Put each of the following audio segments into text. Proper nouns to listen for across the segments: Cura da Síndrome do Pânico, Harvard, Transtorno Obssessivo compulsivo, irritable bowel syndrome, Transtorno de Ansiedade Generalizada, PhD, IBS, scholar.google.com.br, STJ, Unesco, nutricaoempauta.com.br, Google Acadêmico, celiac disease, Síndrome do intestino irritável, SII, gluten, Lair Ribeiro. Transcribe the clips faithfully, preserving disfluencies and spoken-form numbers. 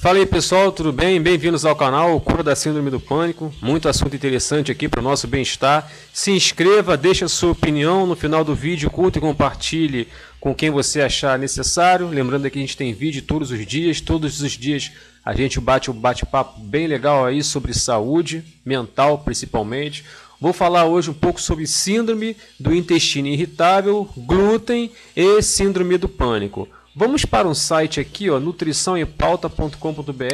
Fala aí, pessoal, tudo bem? Bem-vindos ao canal Cura da Síndrome do Pânico. Muito assunto interessante aqui para o nosso bem-estar. Se inscreva, deixe a sua opinião no final do vídeo, curta e compartilhe com quem você achar necessário. Lembrando que a gente tem vídeo todos os dias, todos os dias a gente bate um bate-papo bem legal aí sobre saúde mental, principalmente. Vou falar hoje um pouco sobre síndrome do intestino irritável, glúten e síndrome do pânico. Vamos para um site aqui, ó, nutrição em pauta ponto com ponto br.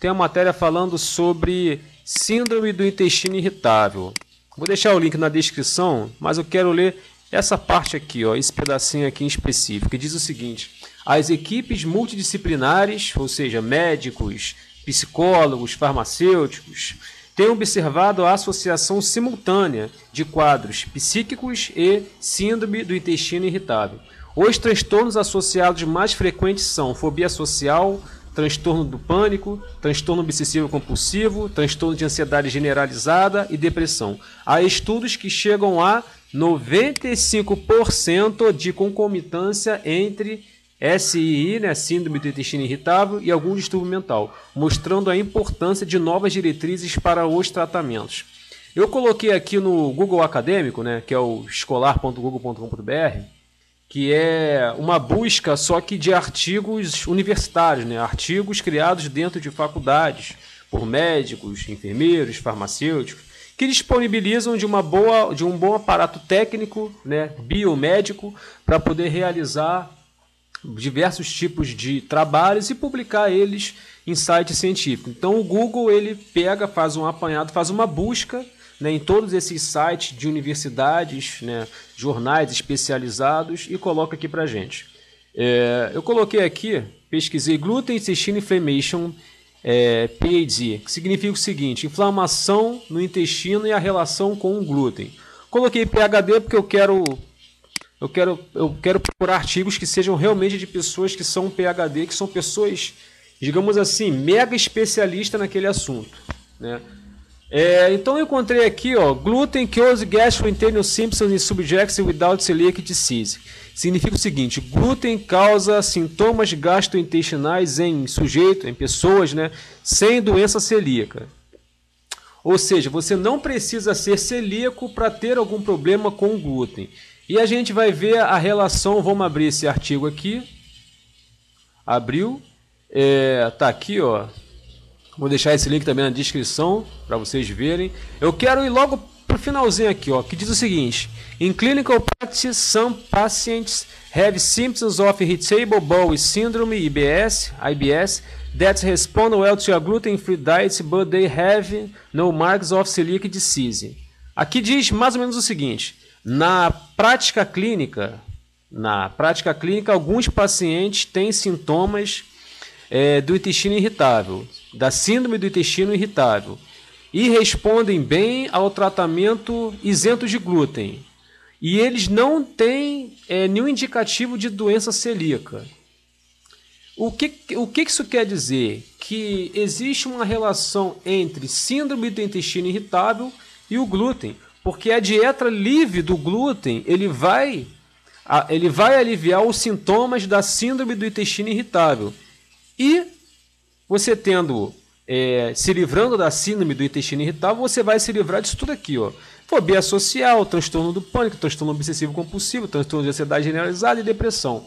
Tem uma matéria falando sobre síndrome do intestino irritável. Vou deixar o link na descrição, mas eu quero ler essa parte aqui, ó, esse pedacinho aqui em específico, que diz o seguinte: as equipes multidisciplinares, ou seja, médicos, psicólogos, farmacêuticos, têm observado a associação simultânea de quadros psíquicos e síndrome do intestino irritável. Os transtornos associados mais frequentes são fobia social, transtorno do pânico, transtorno obsessivo compulsivo, transtorno de ansiedade generalizada e depressão. Há estudos que chegam a noventa e cinco por cento de concomitância entre S I I, né, síndrome do intestino irritável, e algum distúrbio mental, mostrando a importância de novas diretrizes para os tratamentos. Eu coloquei aqui no Google Acadêmico, né, que é o scholar ponto google ponto com ponto br, que é uma busca só que de artigos universitários, né? Artigos criados dentro de faculdades, por médicos, enfermeiros, farmacêuticos, que disponibilizam de, uma boa, de um bom aparato técnico, né, biomédico, para poder realizar diversos tipos de trabalhos e publicar eles em site científico. Então o Google ele pega, faz um apanhado, faz uma busca, né, em todos esses sites de universidades, né, jornais especializados, e coloca aqui pra gente. É, eu coloquei aqui, pesquisei Gluten Intestine Inflammation, é, P A D, que significa o seguinte: inflamação no intestino e a relação com o glúten. Coloquei P H D porque eu quero, eu quero, eu quero procurar artigos que sejam realmente de pessoas que são P H D, que são pessoas, digamos assim, mega especialistas naquele assunto, né? É, então eu encontrei aqui, ó, Gluten Cause Gastrointestinal Symptoms in Subjects Without Celiac Disease. Significa o seguinte: glúten causa sintomas gastrointestinais em sujeito, em pessoas, né, sem doença celíaca. Ou seja, você não precisa ser celíaco para ter algum problema com o glúten. E a gente vai ver a relação. Vamos abrir esse artigo aqui. Abriu. É, tá aqui, ó. Vou deixar esse link também na descrição para vocês verem. Eu quero ir logo para o finalzinho aqui, ó, que diz o seguinte: in clinical practice, some patients have symptoms of irritable bowel syndrome, I B S, I B S, that respond well to a gluten-free diet, but they have no marks of celiac disease. Aqui diz mais ou menos o seguinte: na prática clínica, na prática clínica, alguns pacientes têm sintomas É, do intestino irritável, da síndrome do intestino irritável, e respondem bem ao tratamento isento de glúten, e eles não têm é, nenhum indicativo de doença celíaca. O que, o que isso quer dizer? Que existe uma relação entre síndrome do intestino irritável e o glúten, porque a dieta livre do glúten ele vai, ele vai aliviar os sintomas da síndrome do intestino irritável. E você tendo, é, se livrando da síndrome do intestino irritável, você vai se livrar disso tudo aqui, ó. Fobia social, transtorno do pânico, transtorno obsessivo compulsivo, transtorno de ansiedade generalizada e depressão.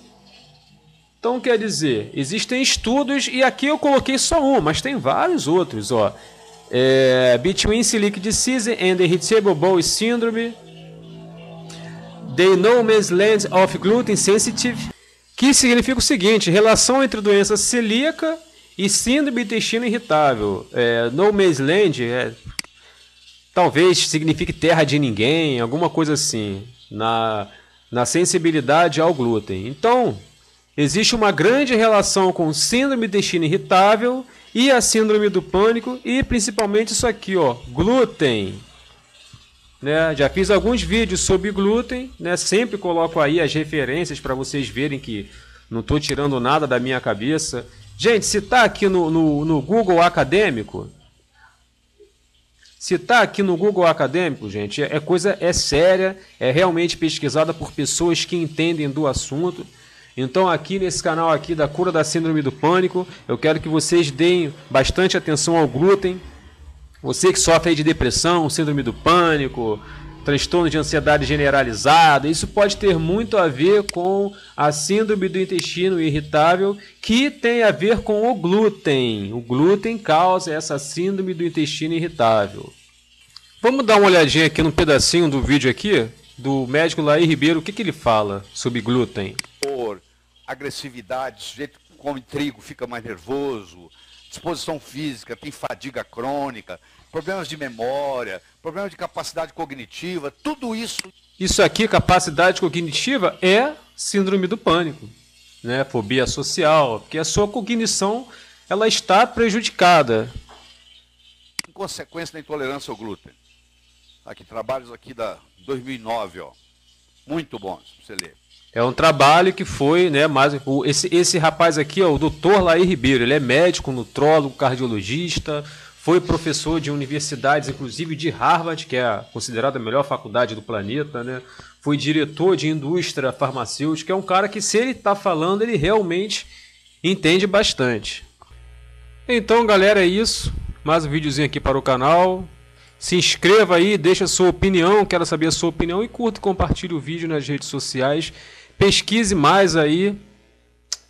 Então, quer dizer, existem estudos, e aqui eu coloquei só um, mas tem vários outros, ó. É, Between Celiac Disease and Irritable Bowel Syndrome, The No Man's Land of Gluten Sensitive, que significa o seguinte: relação entre doença celíaca e síndrome do intestino irritável. É, no Man's Land, é, talvez signifique terra de ninguém, alguma coisa assim, na, na sensibilidade ao glúten. Então, existe uma grande relação com síndrome do intestino irritável e a síndrome do pânico, e principalmente isso aqui, ó, glúten. Né? Já fiz alguns vídeos sobre glúten, né? Sempre coloco aí as referências para vocês verem que não estou tirando nada da minha cabeça. Gente, se está aqui no, no, no Google Acadêmico, se está aqui no Google Acadêmico, gente, é, é coisa é séria, é realmente pesquisada por pessoas que entendem do assunto. Então aqui nesse canal aqui da Cura da Síndrome do Pânico, eu quero que vocês deem bastante atenção ao glúten. Você que sofre de depressão, síndrome do pânico, transtorno de ansiedade generalizada, isso pode ter muito a ver com a síndrome do intestino irritável, que tem a ver com o glúten. O glúten causa essa síndrome do intestino irritável. Vamos dar uma olhadinha aqui no pedacinho do vídeo aqui do médico Lair Ribeiro, o que, que ele fala sobre glúten. Por agressividade, o sujeito que come trigo fica mais nervoso, disposição física, tem fadiga crônica, problemas de memória, problemas de capacidade cognitiva, tudo isso. Isso aqui, capacidade cognitiva, é síndrome do pânico, né? Fobia social, porque a sua cognição ela está prejudicada. Em consequência da intolerância ao glúten. Aqui, trabalhos aqui da dois mil e nove, ó, muito bons para você ler. É um trabalho que foi, né, mais, o, esse, esse rapaz aqui, ó, o doutor Lair Ribeiro, ele é médico, nutrólogo, cardiologista, foi professor de universidades, inclusive de Harvard, que é considerada a melhor faculdade do planeta, né? Foi diretor de indústria farmacêutica, é um cara que, se ele está falando, ele realmente entende bastante. Então, galera, é isso. Mais um videozinho aqui para o canal. Se inscreva aí, deixa a sua opinião, quero saber a sua opinião, e curta e compartilhe o vídeo nas redes sociais. Pesquise mais aí.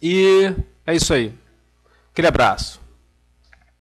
E é isso aí. Aquele abraço.